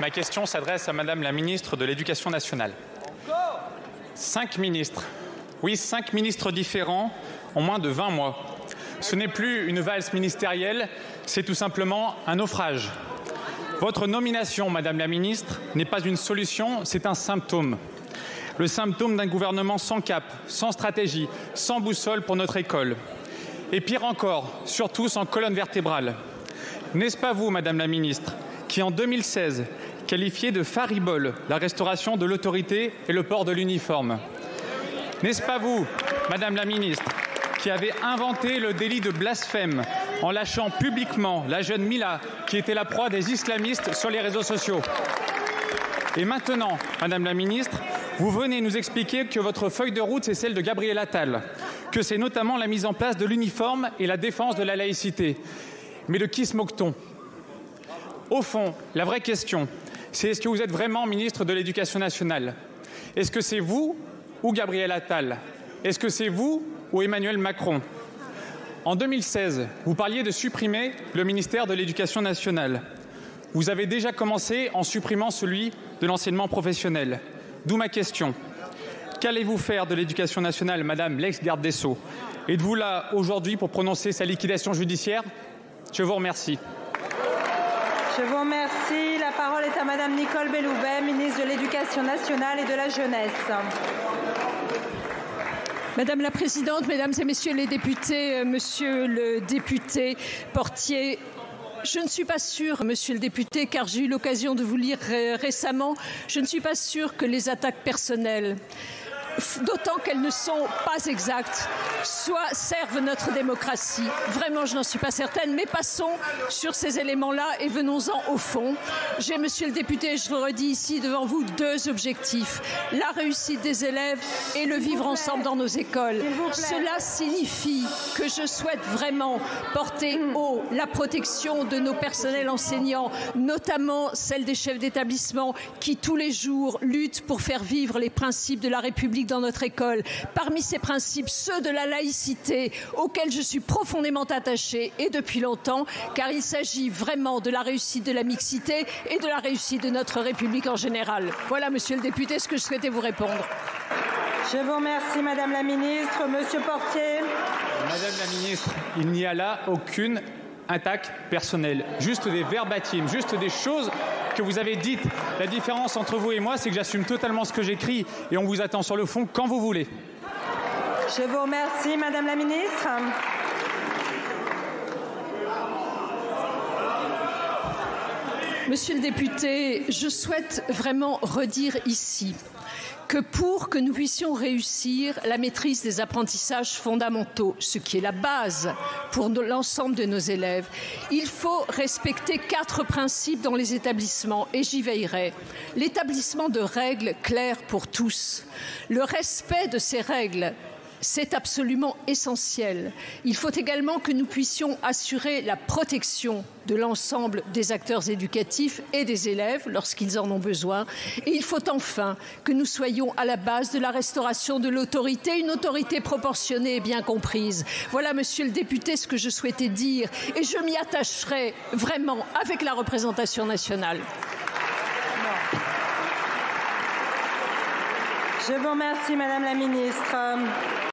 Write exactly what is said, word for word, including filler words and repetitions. Ma question s'adresse à Madame la ministre de l'Éducation nationale. Cinq ministres, oui, cinq ministres différents en moins de vingt mois. Ce n'est plus une valse ministérielle, c'est tout simplement un naufrage. Votre nomination, Madame la ministre, n'est pas une solution, c'est un symptôme. Le symptôme d'un gouvernement sans cap, sans stratégie, sans boussole pour notre école. Et pire encore, surtout sans colonne vertébrale. N'est-ce pas vous, Madame la ministre, qui en deux mille seize qualifiez de faribole la restauration de l'autorité et le port de l'uniforme? N'est-ce pas vous, Madame la ministre, qui avez inventé le délit de blasphème en lâchant publiquement la jeune Mila, qui était la proie des islamistes sur les réseaux sociaux? Et maintenant, Madame la ministre, vous venez nous expliquer que votre feuille de route, c'est celle de Gabriel Attal, que c'est notamment la mise en place de l'uniforme et la défense de la laïcité. Mais de qui se moque-t-on? Au fond, la vraie question, c'est est-ce que vous êtes vraiment ministre de l'Éducation nationale? Est-ce que c'est vous ou Gabriel Attal? Est-ce que c'est vous ou Emmanuel Macron? En deux mille seize, vous parliez de supprimer le ministère de l'Éducation nationale. Vous avez déjà commencé en supprimant celui de l'enseignement professionnel. D'où ma question. Qu'allez-vous faire de l'Éducation nationale, Madame l'ex-garde des Sceaux? Êtes-vous là aujourd'hui pour prononcer sa liquidation judiciaire? Je vous remercie. Je vous remercie. La parole est à Madame Nicole Belloubet, ministre de l'Éducation nationale et de la jeunesse. Madame la Présidente, Mesdames et Messieurs les députés, Monsieur le député Portier, je ne suis pas sûre, monsieur le député, car j'ai eu l'occasion de vous lire récemment, je ne suis pas sûre que les attaques personnelles, d'autant qu'elles ne sont pas exactes, soit servent notre démocratie. Vraiment, je n'en suis pas certaine, mais passons sur ces éléments-là et venons-en au fond. J'ai, monsieur le député, je le redis ici devant vous, deux objectifs. La réussite des élèves et le vivre ensemble dans nos écoles. Cela signifie que je souhaite vraiment porter haut la protection de nos personnels enseignants, notamment celle des chefs d'établissement qui, tous les jours, luttent pour faire vivre les principes de la République dans notre école. Parmi ces principes, ceux de la laïcité, auxquels je suis profondément attachée et depuis longtemps, car il s'agit vraiment de la réussite de la mixité et de la réussite de notre République en général. Voilà, monsieur le député, ce que je souhaitais vous répondre. Je vous remercie, Madame la Ministre. Monsieur Portier. Madame la Ministre, il n'y a là aucune attaque personnelle, juste des verbatims, juste des choses que vous avez dites. La différence entre vous et moi, c'est que j'assume totalement ce que j'écris et on vous attend sur le fond quand vous voulez. Je vous remercie, Madame la Ministre. Monsieur le député, je souhaite vraiment redire ici que pour que nous puissions réussir la maîtrise des apprentissages fondamentaux, ce qui est la base pour l'ensemble de nos élèves, il faut respecter quatre principes dans les établissements, et j'y veillerai. L'établissement de règles claires pour tous. Le respect de ces règles, c'est absolument essentiel. Il faut également que nous puissions assurer la protection de l'ensemble des acteurs éducatifs et des élèves lorsqu'ils en ont besoin. Et il faut enfin que nous soyons à la base de la restauration de l'autorité, une autorité proportionnée et bien comprise. Voilà, monsieur le député, ce que je souhaitais dire. Et je m'y attacherai vraiment avec la représentation nationale. Je vous remercie, Madame la Ministre.